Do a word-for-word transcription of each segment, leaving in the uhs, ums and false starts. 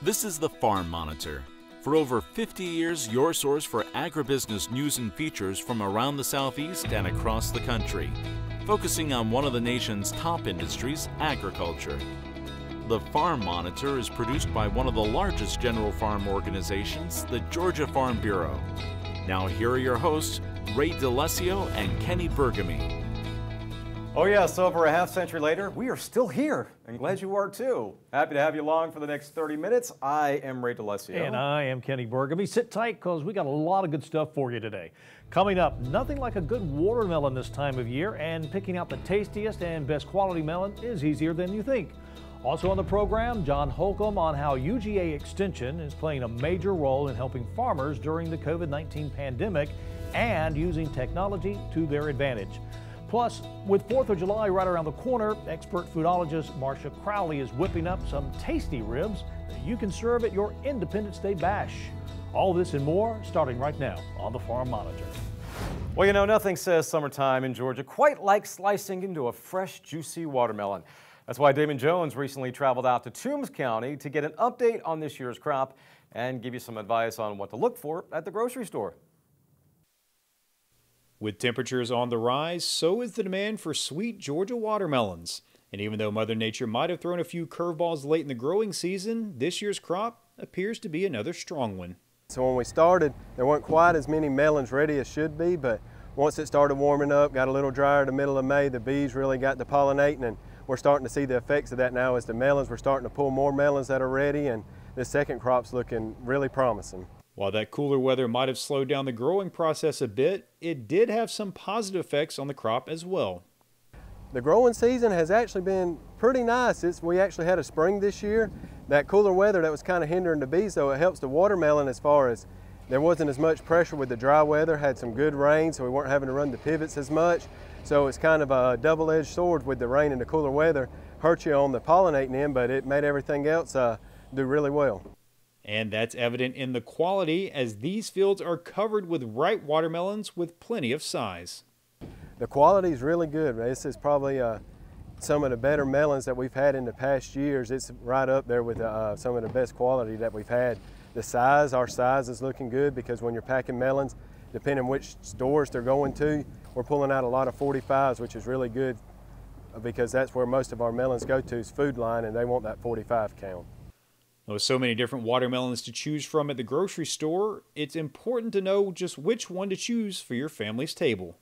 This is the Farm Monitor. For over fifty years, your source for agribusiness news and features from around the Southeast and across the country, focusing on one of the nation's top industries, agriculture. The Farm Monitor is produced by one of the largest general farm organizations, the Georgia Farm Bureau. Now here are your hosts, Ray D'Alessio and Kenny Burgamy. Oh yes, over a half century later, we are still here, and glad you are too. Happy to have you along for the next thirty minutes. I am Ray D'Alessio. And I am Kenny Burgamy. Sit tight, because we got a lot of good stuff for you today. Coming up, nothing like a good watermelon this time of year, and picking out the tastiest and best quality melon is easier than you think. Also on the program, John Holcomb on how U G A Extension is playing a major role in helping farmers during the COVID nineteen pandemic and using technology to their advantage. Plus, with fourth of July right around the corner, expert foodologist Marcia Crowley is whipping up some tasty ribs that you can serve at your Independence Day bash. All this and more starting right now on the Farm Monitor. Well, you know, nothing says summertime in Georgia quite like slicing into a fresh, juicy watermelon. That's why Damon Jones recently traveled out to Toombs County to get an update on this year's crop and give you some advice on what to look for at the grocery store. With temperatures on the rise, so is the demand for sweet Georgia watermelons. And even though Mother Nature might have thrown a few curveballs late in the growing season, this year's crop appears to be another strong one. So when we started, there weren't quite as many melons ready as should be, but once it started warming up, got a little drier the middle of May, the bees really got to pollinating, and we're starting to see the effects of that now as the melons. We're starting to pull more melons that are ready, and this second crop's looking really promising. While that cooler weather might have slowed down the growing process a bit, it did have some positive effects on the crop as well. The growing season has actually been pretty nice. It's, we actually had a spring this year. That cooler weather that was kind of hindering the bees, though, it helps the watermelon as far as there wasn't as much pressure with the dry weather, had some good rain, so we weren't having to run the pivots as much. So it's kind of a double-edged sword with the rain and the cooler weather. Hurt you on the pollinating end, but it made everything else uh, do really well. And that's evident in the quality, as these fields are covered with ripe watermelons with plenty of size. The quality is really good. This is probably uh, some of the better melons that we've had in the past years. It's right up there with uh, some of the best quality that we've had. The size, our size is looking good, because when you're packing melons, depending on which stores they're going to, we're pulling out a lot of forty-fives, which is really good, because that's where most of our melons go to, is Food Line, and they want that forty-five count. With so many different watermelons to choose from at the grocery store, it's important to know just which one to choose for your family's table.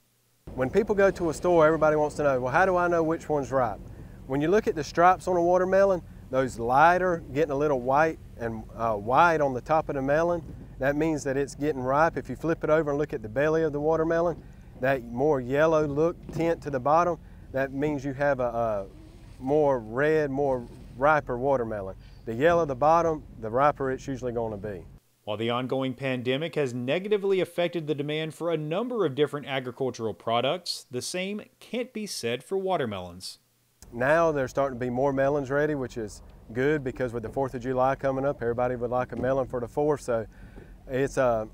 When people go to a store, everybody wants to know, well, how do I know which one's ripe? When you look at the stripes on a watermelon, those lighter, getting a little white and uh, wide on the top of the melon, that means that it's getting ripe. If you flip it over and look at the belly of the watermelon, that more yellow look tint to the bottom, that means you have a, a more red, more riper watermelon. The yellower the bottom, the riper it's usually going to be. While the ongoing pandemic has negatively affected the demand for a number of different agricultural products, the same can't be said for watermelons. Now there's starting to be more melons ready, which is good, because with the fourth of July coming up, everybody would like a melon for the fourth. So it's, uh,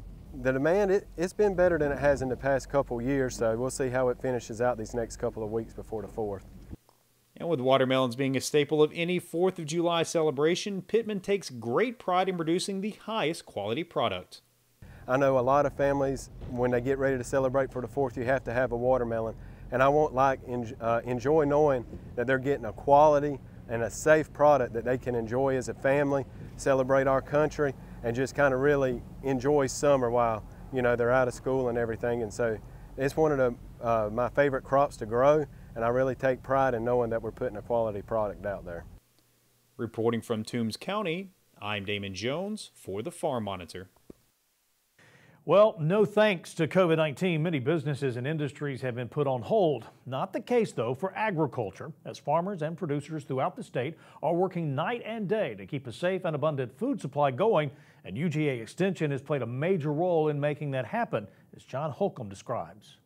the demand, it, it's been better than it has in the past couple years, so we'll see how it finishes out these next couple of weeks before the fourth. And with watermelons being a staple of any fourth of July celebration, Pittman takes great pride in producing the highest quality product. I know a lot of families, when they get ready to celebrate for the fourth, you have to have a watermelon. And I want like uh, enjoy knowing that they're getting a quality and a safe product that they can enjoy as a family, celebrate our country, and just kind of really enjoy summer while, you know, they're out of school and everything. And so it's one of the, uh, my favorite crops to grow. And I really take pride in knowing that we're putting a quality product out there. Reporting from Toombs County, I'm Damon Jones for the Farm Monitor. Well, no thanks to COVID nineteen, many businesses and industries have been put on hold. Not the case, though, for agriculture, as farmers and producers throughout the state are working night and day to keep a safe and abundant food supply going, and U G A Extension has played a major role in making that happen, as John Holcomb describes.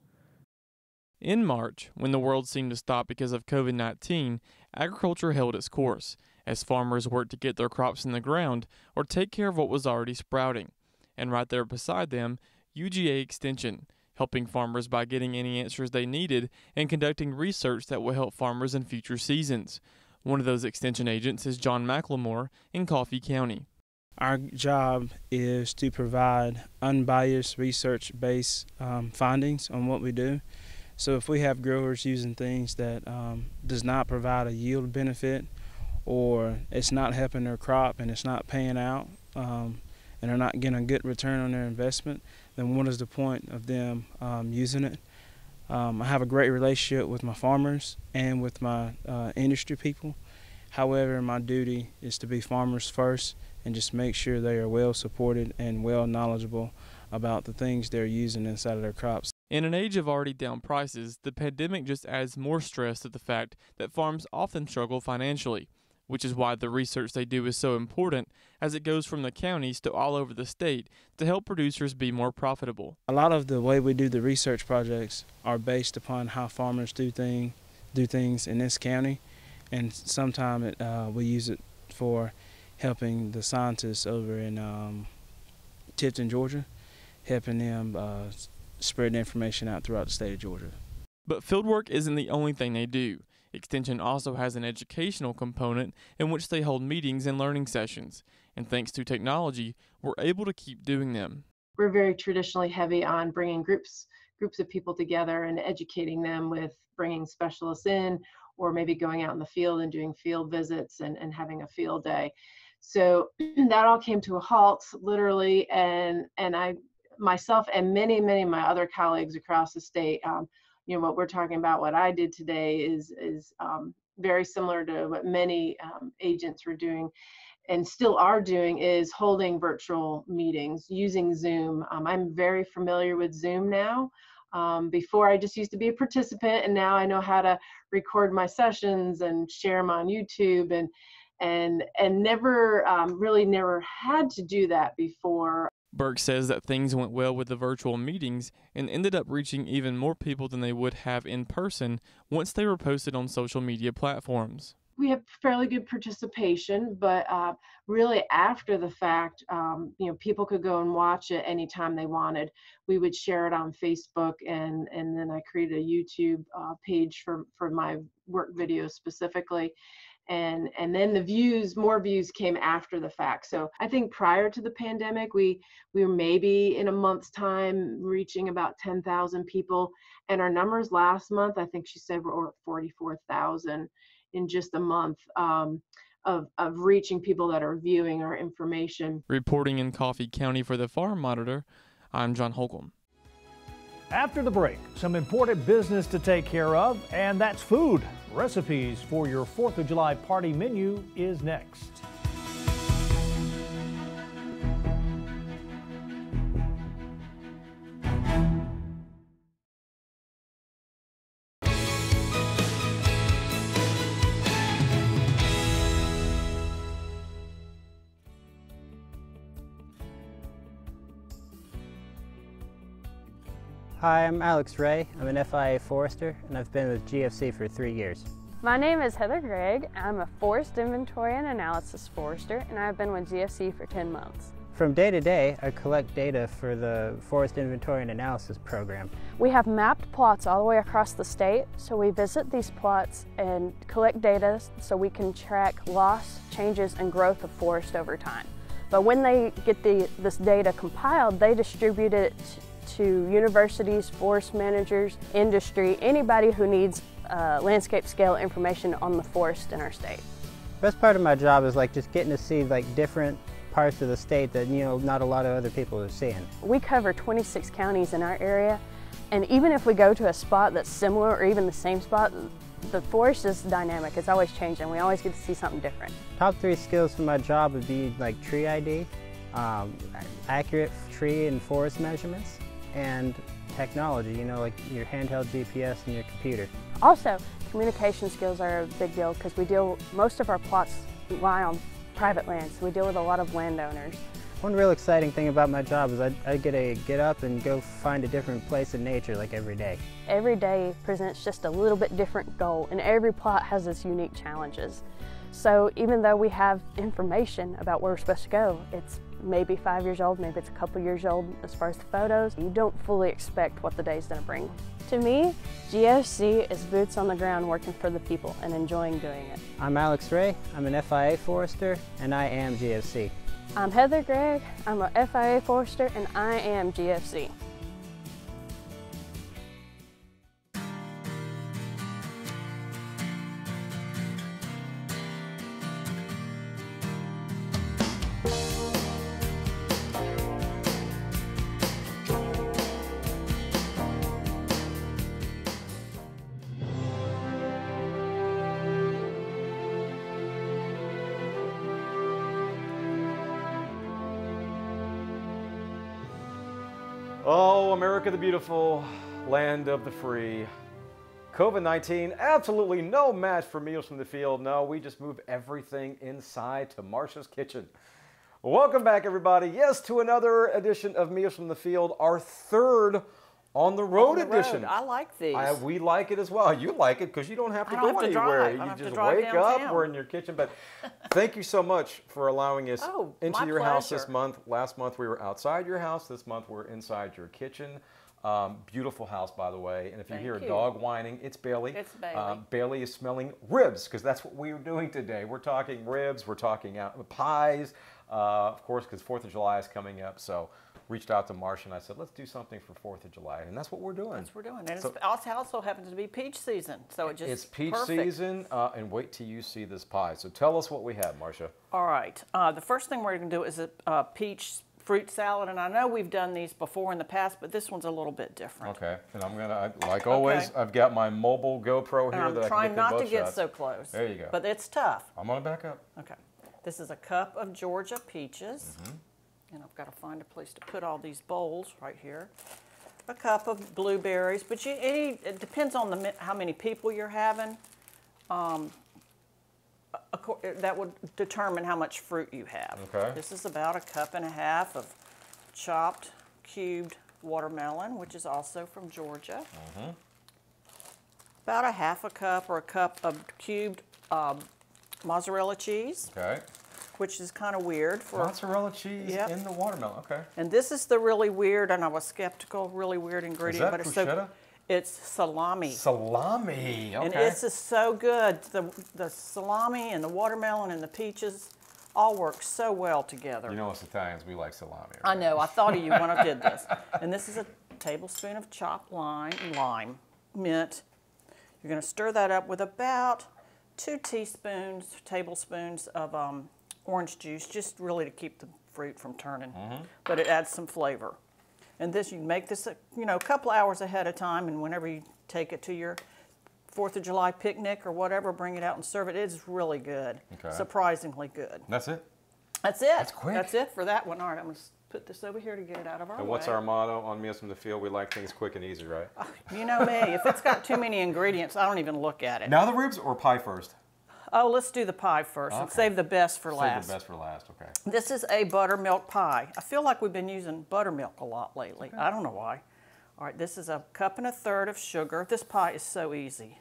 In March, when the world seemed to stop because of COVID nineteen, agriculture held its course, as farmers worked to get their crops in the ground or take care of what was already sprouting. And right there beside them, U G A Extension, helping farmers by getting any answers they needed and conducting research that will help farmers in future seasons. One of those extension agents is John McLemore in Coffee County. Our job is to provide unbiased research-based um, findings on what we do. So if we have growers using things that um, does not provide a yield benefit, or it's not helping their crop and it's not paying out, um, and they're not getting a good return on their investment, then what is the point of them um, using it? Um, I have a great relationship with my farmers and with my uh, industry people. However, my duty is to be farmers first and just make sure they are well supported and well knowledgeable about the things they're using inside of their crops. In an age of already down prices, the pandemic just adds more stress to the fact that farms often struggle financially, which is why the research they do is so important, as it goes from the counties to all over the state to help producers be more profitable. A lot of the way we do the research projects are based upon how farmers do, thing, do things in this county, and sometimes uh, we use it for helping the scientists over in um, Tifton, Georgia, helping them uh, spread the information out throughout the state of Georgia. But fieldwork isn't the only thing they do. Extension also has an educational component in which they hold meetings and learning sessions, and thanks to technology, we're able to keep doing them. We're very traditionally heavy on bringing groups, groups of people together and educating them with bringing specialists in, or maybe going out in the field and doing field visits and, and having a field day. So that all came to a halt, literally, and, and I myself and many, many of my other colleagues across the state, um, you know, what we're talking about, what I did today is, is um, very similar to what many um, agents were doing and still are doing, is holding virtual meetings using Zoom. Um, I'm very familiar with Zoom now. Um, before, I just used to be a participant, and now I know how to record my sessions and share them on YouTube, and, and, and never, um, really never had to do that before. Burke says that things went well with the virtual meetings and ended up reaching even more people than they would have in person once they were posted on social media platforms. We have fairly good participation, but uh, really after the fact, um, you know, people could go and watch it anytime they wanted. We would share it on Facebook, and, and then I created a YouTube uh, page for, for my work videos specifically. And, and then the views, more views came after the fact. So I think prior to the pandemic, we, we were maybe in a month's time reaching about ten thousand people. And our numbers last month, I think she said, were over forty-four thousand in just a month um, of, of reaching people that are viewing our information. Reporting in Coffee County for the Farm Monitor, I'm John Holcomb. After the break, some important business to take care of, and that's food. Recipes for your fourth of July party menu is next. Hi, I'm Alex Ray. I'm an F I A Forester, and I've been with G F C for three years. My name is Heather Gregg. I'm a Forest Inventory and Analysis Forester, and I've been with G F C for ten months. From day to day, I collect data for the Forest Inventory and Analysis program. We have mapped plots all the way across the state, so we visit these plots and collect data so we can track loss, changes, and growth of forest over time. But when they get the, this data compiled, they distribute it to universities, forest managers, industry, anybody who needs uh, landscape scale information on the forest in our state. Best part of my job is like just getting to see like different parts of the state that, you know, not a lot of other people are seeing. We cover twenty-six counties in our area, and even if we go to a spot that's similar or even the same spot, the forest is dynamic. It's always changing. We always get to see something different. Top three skills for my job would be like tree I D, um, accurate tree and forest measurements, and technology, you know, like your handheld G P S and your computer. Also, communication skills are a big deal because we deal, most of our plots lie on private land, so we deal with a lot of landowners. One real exciting thing about my job is I, I get to get up and go find a different place in nature like every day. Every day presents just a little bit different goal, and every plot has its unique challenges. So even though we have information about where we're supposed to go, it's maybe five years old, maybe it's a couple years old as far as the photos. You don't fully expect what the day's gonna bring. To me, G F C is boots on the ground working for the people and enjoying doing it. I'm Alex Ray, I'm an F I A Forester, and I am G F C. I'm Heather Gregg, I'm a F I A Forester, and I am G F C. Oh, America the beautiful, land of the free. COVID nineteen, absolutely no match for meals from the field. No, we just move everything inside to Marcia's kitchen. Welcome back, everybody. Yes, to another edition of Meals from the Field, our third on the road, on the road. edition. I like these. I, we like it as well. You like it because you don't have to go anywhere. You just wake up, we're in your kitchen. But thank you so much for allowing us oh, into your pleasure. house this month. Last month we were outside your house. This month we're inside your kitchen. Um, beautiful house, by the way. And if you thank hear you. a dog whining, it's Bailey. It's Bailey. Uh, Bailey is smelling ribs because that's what we were doing today. We're talking ribs. We're talking out, pies, uh, of course, because fourth of July is coming up. So reached out to Marcia and I said, let's do something for fourth of July. And that's what we're doing. That's what we're doing. And so, it also happens to be peach season. So it just It's peach perfect. season, uh, and wait till you see this pie. So tell us what we have, Marcia. All right. Uh, the first thing we're going to do is a uh, peach fruit salad. And I know we've done these before in the past, but this one's a little bit different. Okay. And I'm going to, like always, okay. I've got my mobile GoPro here. And that I'm trying I can get not to get shots. so close. There you go. But it's tough. I'm going to back up. Okay. This is a cup of Georgia peaches. Mm-hmm. And I've got to find a place to put all these bowls right here. A cup of blueberries, but you, any, it depends on the how many people you're having. Um, a, a, that would determine how much fruit you have. Okay. This is about a cup and a half of chopped, cubed watermelon, which is also from Georgia. Mm-hmm. About a half a cup or a cup of cubed um, mozzarella cheese. Okay. Which is kind of weird. For mozzarella cheese yep. in the watermelon, okay. And this is the really weird, and I was skeptical, really weird ingredient. Is that but it's, so, it's salami. Salami, okay. And this is so good. The, the salami and the watermelon and the peaches all work so well together. You know us Italians, we like salami. Right? I know, I thought of you when I did this. And this is a tablespoon of chopped lime, lime, mint. You're gonna stir that up with about two teaspoons, tablespoons of um, orange juice, just really to keep the fruit from turning, mm-hmm. but it adds some flavor. And this, you make this, a, you know, a couple hours ahead of time, and whenever you take it to your fourth of July picnic or whatever, bring it out and serve it. It's really good, okay. surprisingly good. That's it? That's it. That's quick. That's it for that one. All right, I'm gonna put this over here to get it out of our way. And what's our motto on Meals from the Field? We like things quick and easy, right? Uh, you know me, if it's got too many ingredients, I don't even look at it. Now the ribs or pie first? Oh, let's do the pie first okay. and save the best for save last. Save the best for last, okay. This is a buttermilk pie. I feel like we've been using buttermilk a lot lately. Okay. I don't know why. All right, this is a cup and a third of sugar. This pie is so easy.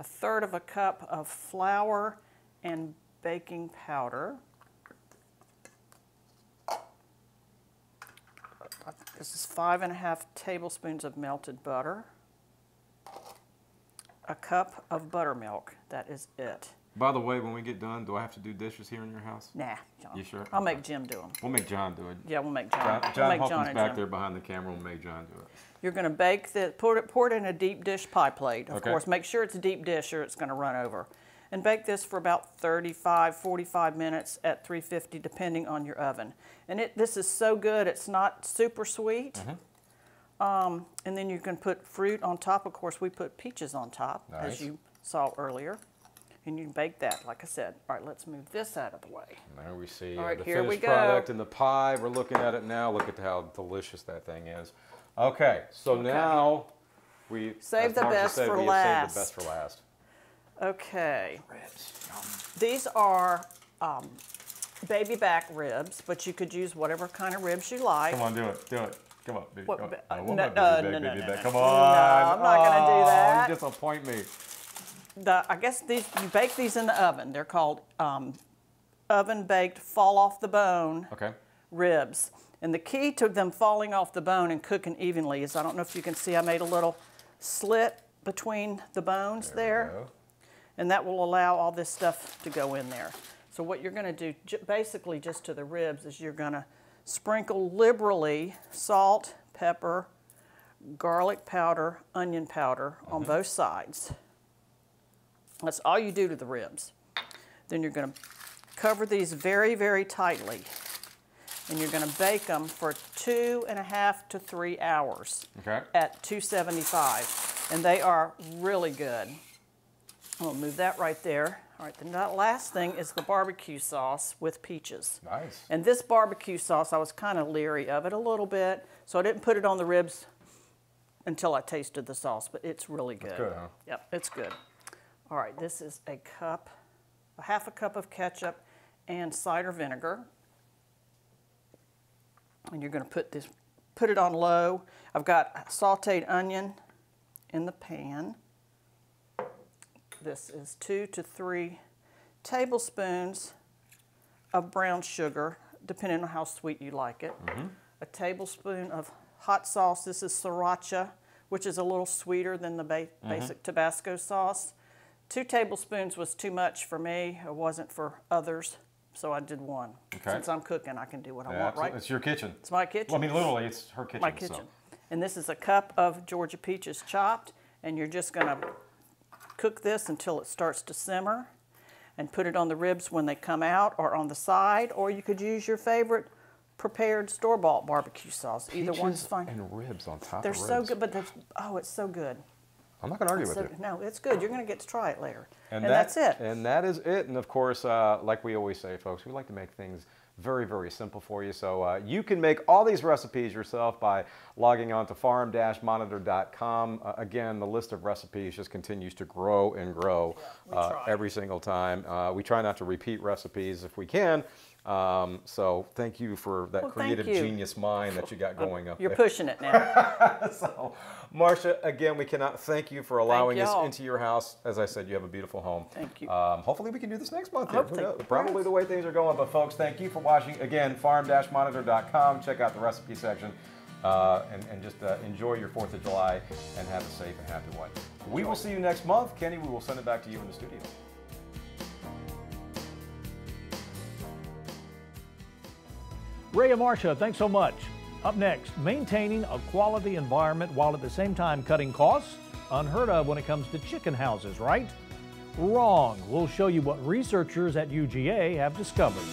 A third of a cup of flour and baking powder. This is five and a half tablespoons of melted butter. A cup of buttermilk. That is it. By the way, when we get done, do I have to do dishes here in your house? Nah, John. You sure? I'll okay. make Jim do them. We'll make John do it. Yeah, we'll make John. John, John we'll make John and back Jim. there behind the camera. We'll make John do it. You're going to bake the pour it pour it in a deep dish pie plate. Of okay. course, make sure it's a deep dish, or it's going to run over. And bake this for about thirty-five, forty-five minutes at three fifty, depending on your oven. And it this is so good. It's not super sweet. Mm-hmm. Um, and then you can put fruit on top. Of course, we put peaches on top, nice. as you saw earlier. And you can bake that, like I said. All right, let's move this out of the way. And there we see All right, uh, the here finished we go. product in the pie. We're looking at it now. Look at how delicious that thing is. Okay, so okay. now we save the best said, for last. Save the best for last. Okay. These are um, baby back ribs, but you could use whatever kind of ribs you like. Come on, do it. Do it. Come on, baby. What, oh, what no, no, baby no, no, no, no. Come on. No, I'm not oh, going to do that. You disappoint me. The, I guess these you bake these in the oven. They're called um, oven-baked fall-off-the-bone okay. ribs. And the key to them falling off the bone and cooking evenly is, I don't know if you can see, I made a little slit between the bones there. there. And that will allow all this stuff to go in there. So what you're going to do basically just to the ribs is you're going to sprinkle liberally salt, pepper, garlic powder, onion powder on mm-hmm. both sides. That's all you do to the ribs. Then you're going to cover these very, very tightly. And you're going to bake them for two and a half to three hours okay. at two seventy-five. And they are really good. We'll move that right there. All right, then that last thing is the barbecue sauce with peaches. Nice. And this barbecue sauce, I was kind of leery of it a little bit, so I didn't put it on the ribs until I tasted the sauce, but it's really good. That's good, huh? Yep, it's good. All right, this is a cup, a half a cup of ketchup and cider vinegar. And you're gonna put this, put it on low. I've got a sauteed onion in the pan. This is two to three tablespoons of brown sugar, depending on how sweet you like it. Mm-hmm. A tablespoon of hot sauce. This is sriracha, which is a little sweeter than the ba- mm-hmm. basic Tabasco sauce. Two tablespoons was too much for me. It wasn't for others, so I did one. Okay. Since I'm cooking, I can do what yeah, I want, right? It's your kitchen. It's my kitchen. Well, I mean, literally, it's her kitchen. My kitchen. So. And this is a cup of Georgia peaches chopped, and you're just going to cook this until it starts to simmer and put it on the ribs when they come out or on the side, or you could use your favorite prepared store-bought barbecue sauce. Either peaches one's fine. And ribs on top they're of ribs. They're so good, but they're, oh, it's so good. I'm not going to argue with it. No, it's good. You're going to get to try it later. And, and that, that's it. And that is it. And of course, uh, like we always say, folks, we like to make things very, very simple for you. So uh, you can make all these recipes yourself by logging on to farm monitor dot com. Uh, again, the list of recipes just continues to grow and grow uh, every single time. Uh, we try not to repeat recipes if we can. Um, so thank you for that well, creative genius mind that you got going up You're there. You're pushing it now. So, Marcia, again, we cannot thank you for allowing us into your house. As I said, you have a beautiful home. Thank you. Um, hopefully we can do this next month. Here. Who knows? Probably the way things are going. But, folks, thank you for watching. Again, farm monitor dot com. Check out the recipe section. Uh, and, and just uh, enjoy your fourth of July and have a safe and happy one. We will see you next month. Kenny, we will send it back to you in the studio. Ray and Marcia, thanks so much. Up next, maintaining a quality environment while at the same time cutting costs? Unheard of when it comes to chicken houses, right? Wrong. We'll show you what researchers at U G A have discovered.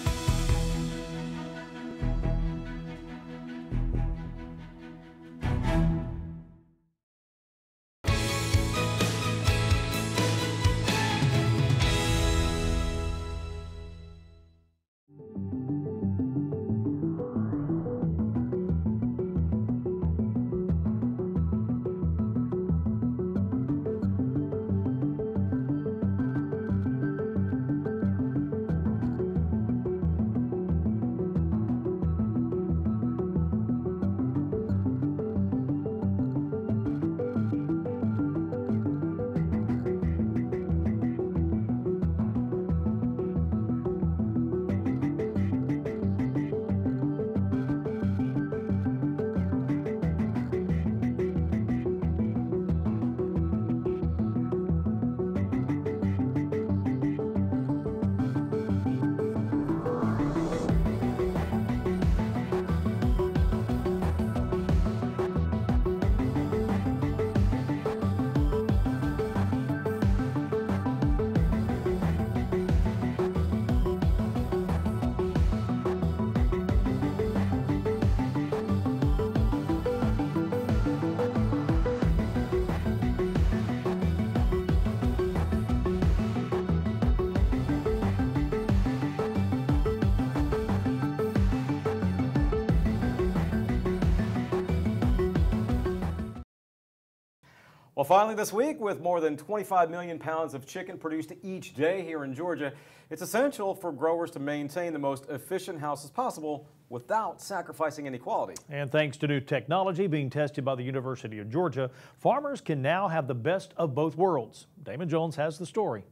Well, finally this week, with more than twenty-five million pounds of chicken produced each day here in Georgia, it's essential for growers to maintain the most efficient houses possible without sacrificing any quality. And thanks to new technology being tested by the University of Georgia, farmers can now have the best of both worlds. Damon Jones has the story.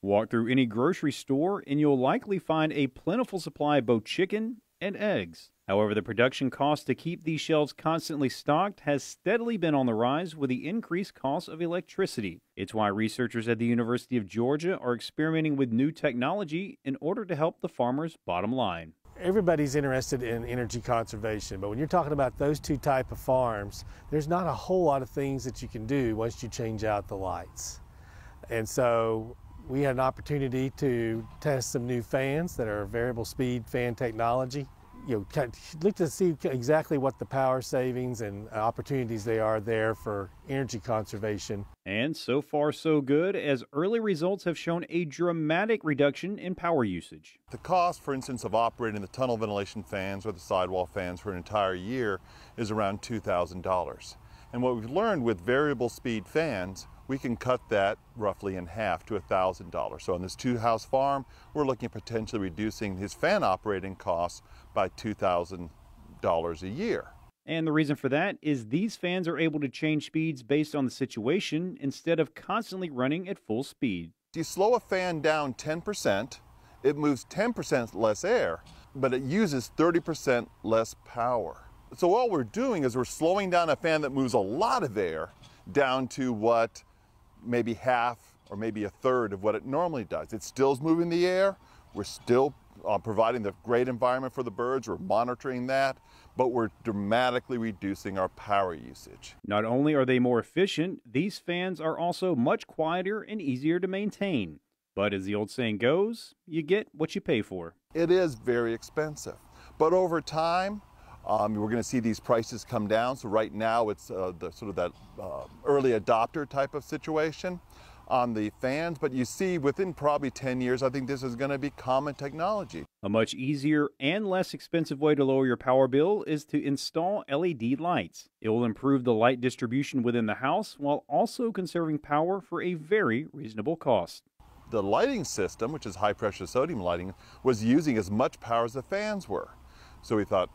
Walk through any grocery store and you'll likely find a plentiful supply of both chicken and eggs. However, the production cost to keep these shelves constantly stocked has steadily been on the rise with the increased cost of electricity. It's why researchers at the University of Georgia are experimenting with new technology in order to help the farmers' bottom line. Everybody's interested in energy conservation, but when you're talking about those two type of farms, there's not a whole lot of things that you can do once you change out the lights. And so we had an opportunity to test some new fans that are variable speed fan technology. You know, look to see exactly what the power savings and opportunities they are there for energy conservation. And so far so good, as early results have shown a dramatic reduction in power usage. The cost, for instance, of operating the tunnel ventilation fans or the sidewall fans for an entire year is around two thousand dollars. And what we've learned with variable speed fans, we can cut that roughly in half to one thousand dollars. So on this two-house farm, we're looking at potentially reducing his fan operating costs by two thousand dollars a year. And the reason for that is these fans are able to change speeds based on the situation instead of constantly running at full speed. If you slow a fan down ten percent, it moves ten percent less air, but it uses thirty percent less power. So all we're doing is we're slowing down a fan that moves a lot of air down to what maybe half or maybe a third of what it normally does. It still's moving the air. We're still uh, providing the great environment for the birds. We're monitoring that, but we're dramatically reducing our power usage. Not only are they more efficient, these fans are also much quieter and easier to maintain. But as the old saying goes, you get what you pay for. It is very expensive, but over time, Um, we're going to see these prices come down. So right now it's uh, the, sort of that uh, early adopter type of situation on the fans. But you see within probably ten years, I think this is going to be common technology. A much easier and less expensive way to lower your power bill is to install L E D lights. It will improve the light distribution within the house while also conserving power for a very reasonable cost. The lighting system, which is high pressure sodium lighting, was using as much power as the fans were. So we thought,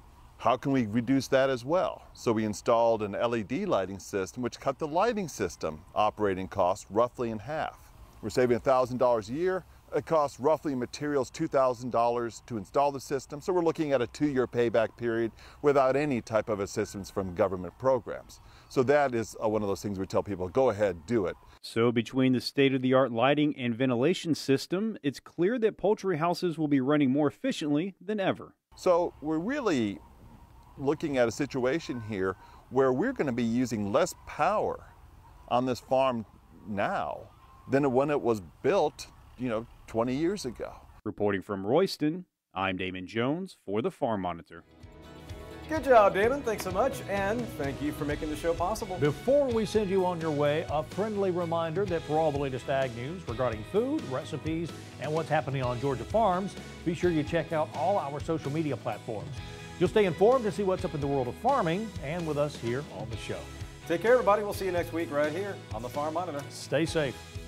how can we reduce that as well? So we installed an L E D lighting system, which cut the lighting system operating costs roughly in half. We're saving one thousand dollars a year. It costs roughly materials two thousand dollars to install the system. So we're looking at a two-year payback period without any type of assistance from government programs. So that is one of those things we tell people, go ahead, do it. So between the state-of-the-art lighting and ventilation system, it's clear that poultry houses will be running more efficiently than ever. So we're really looking at a situation here where we're going to be using less power on this farm now than when it was built, you know, twenty years ago. Reporting from Royston, I'm Damon Jones for the Farm Monitor. Good job, Damon. Thanks so much, and thank you for making the show possible. Before we send you on your way, a friendly reminder that for all the latest ag news regarding food, recipes, and what's happening on Georgia farms, be sure you check out all our social media platforms. You'll stay informed to see what's up in the world of farming and with us here on the show. Take care, everybody. We'll see you next week right here on the Farm Monitor. Stay safe.